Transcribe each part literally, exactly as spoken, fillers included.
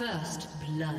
First blood.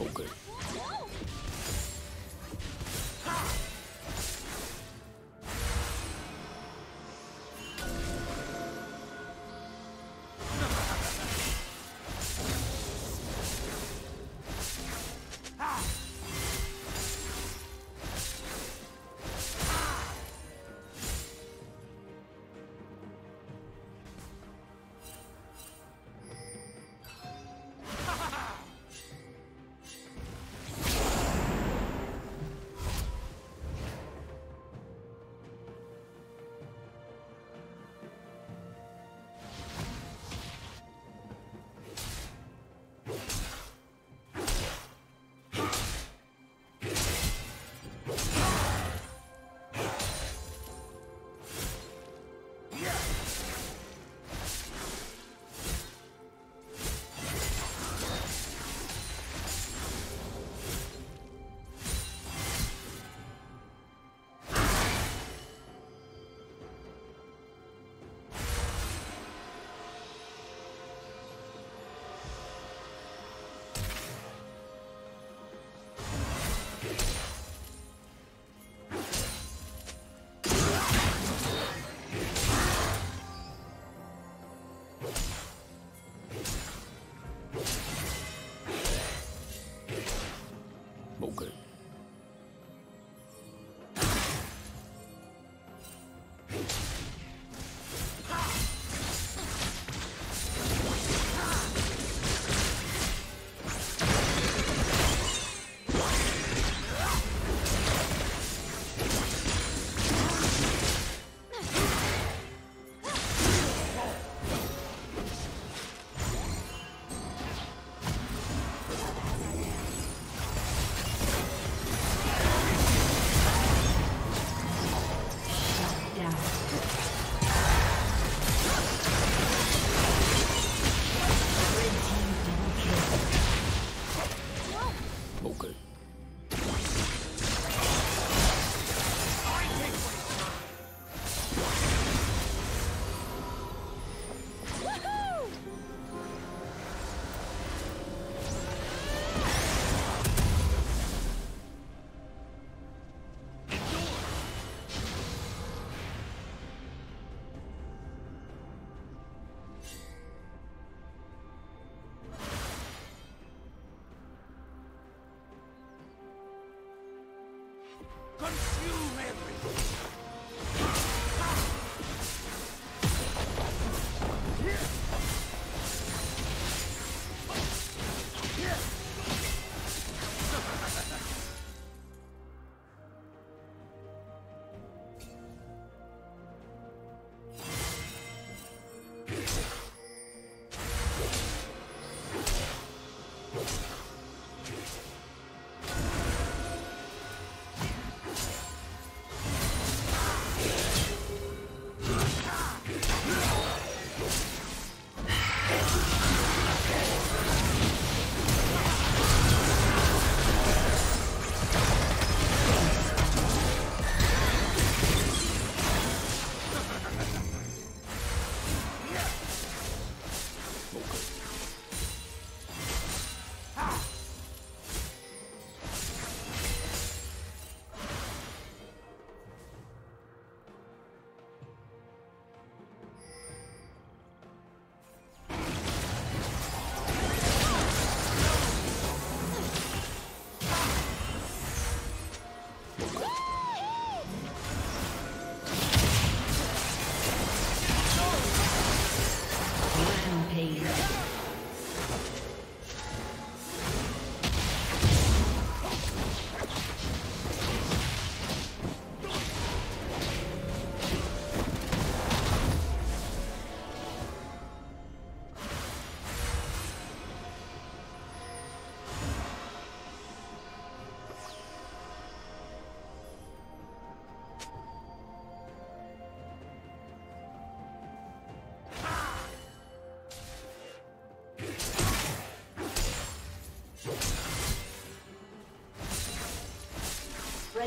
Okay. Consume everything! Red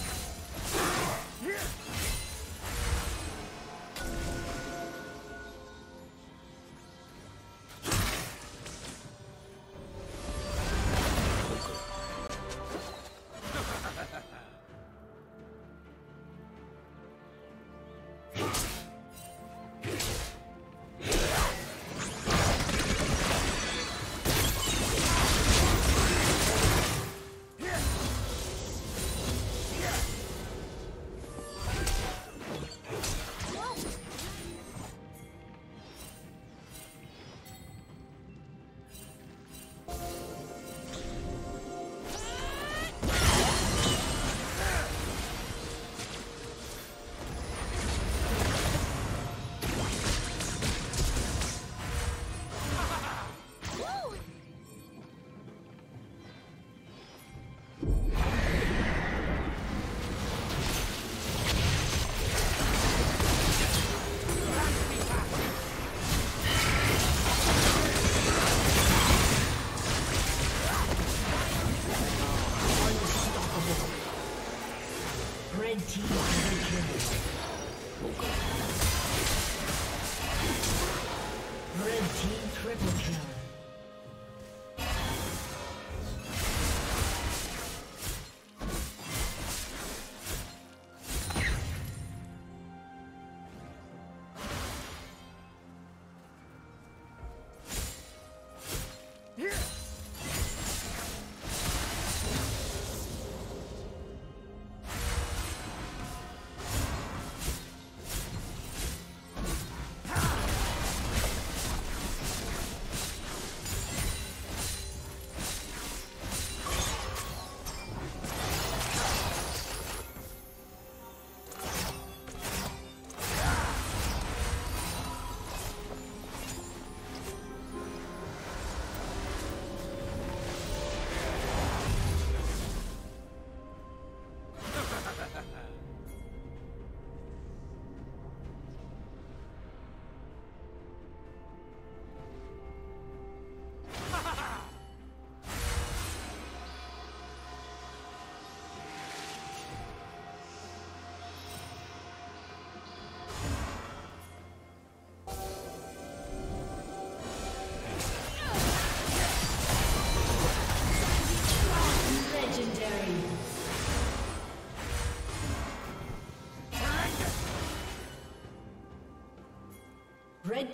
Red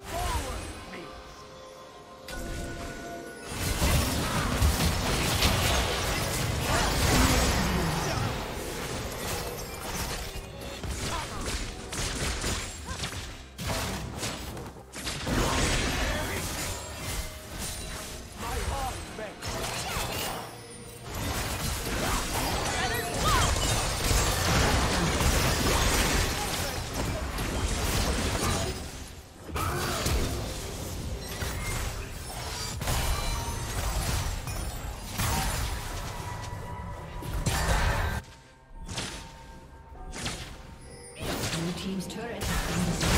Forward, team's turret has been destroyed.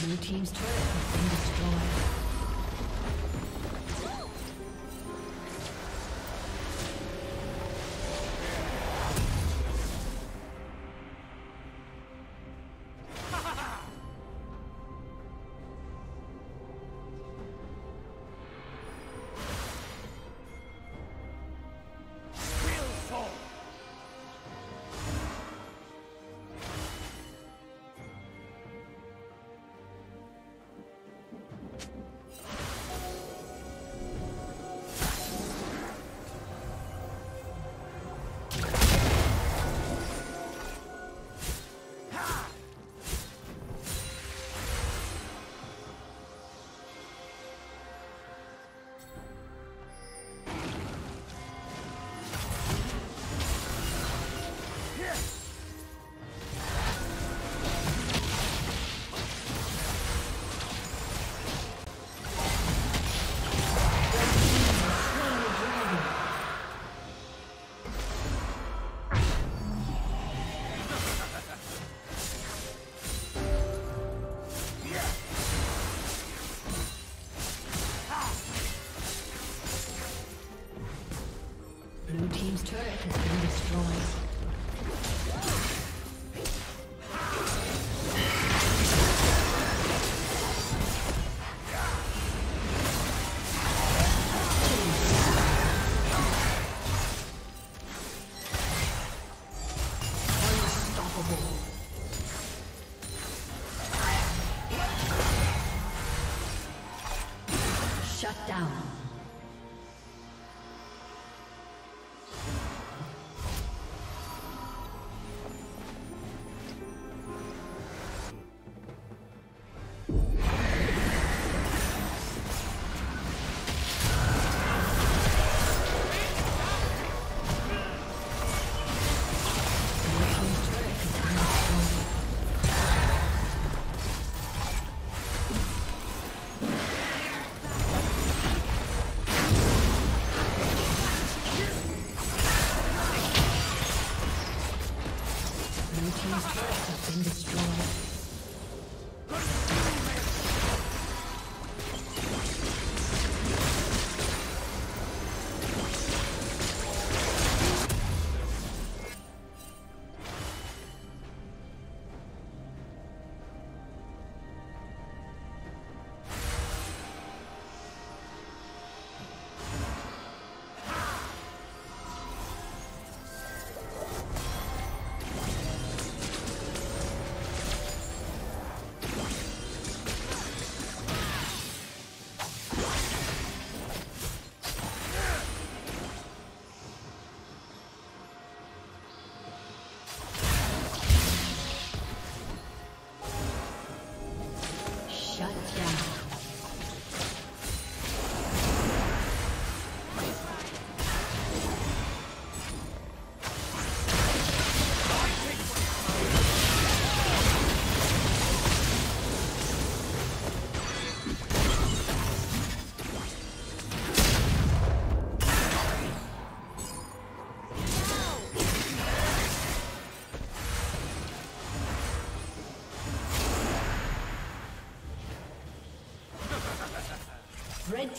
Blue team's turret has been destroyed. Red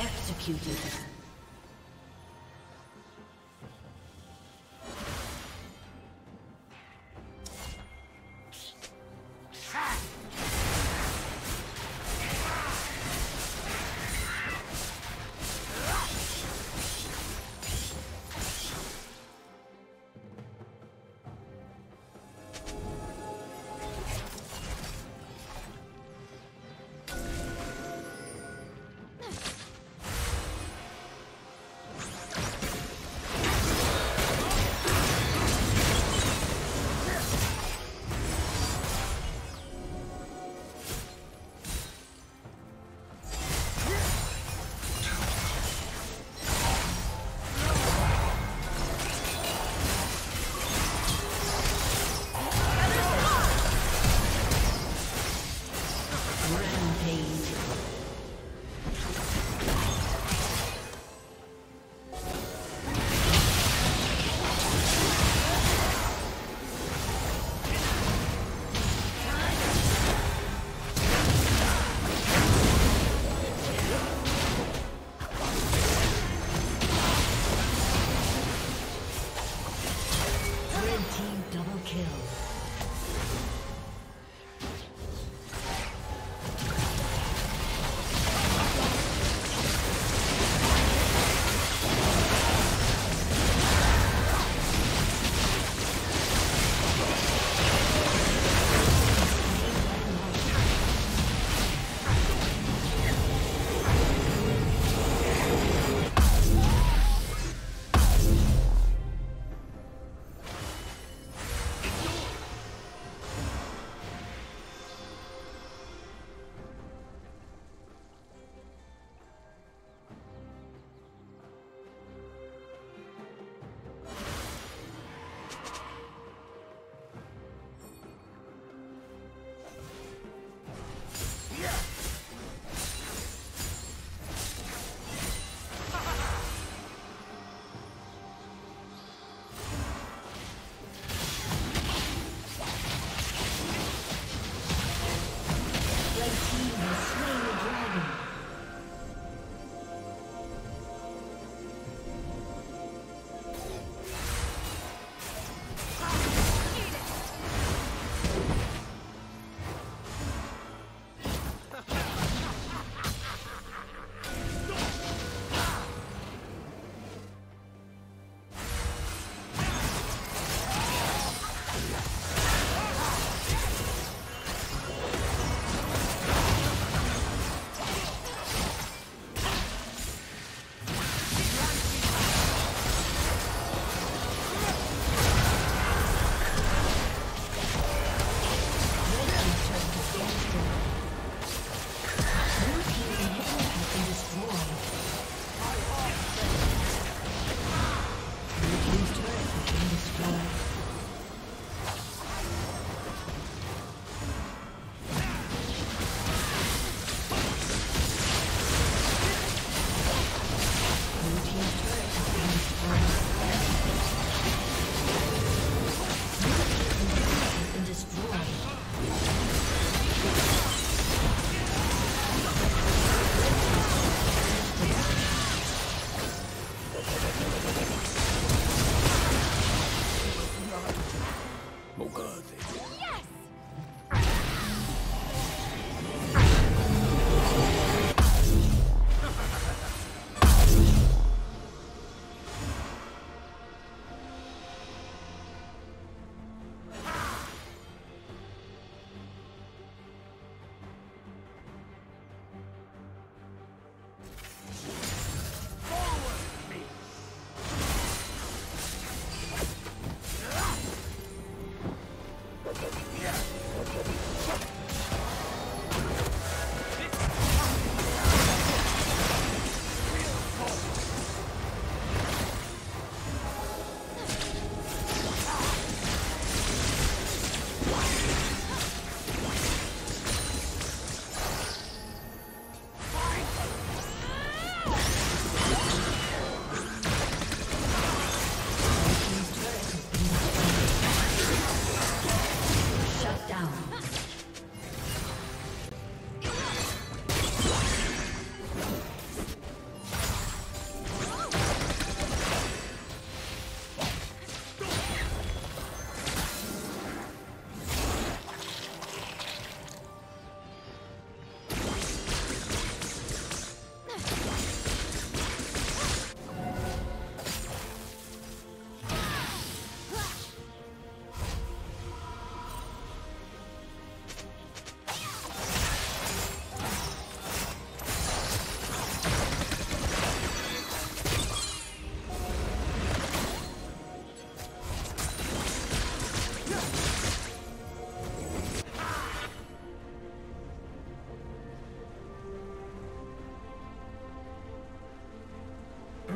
Executed.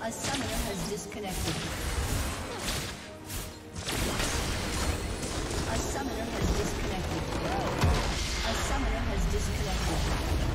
A summoner has disconnected. A summoner has disconnected.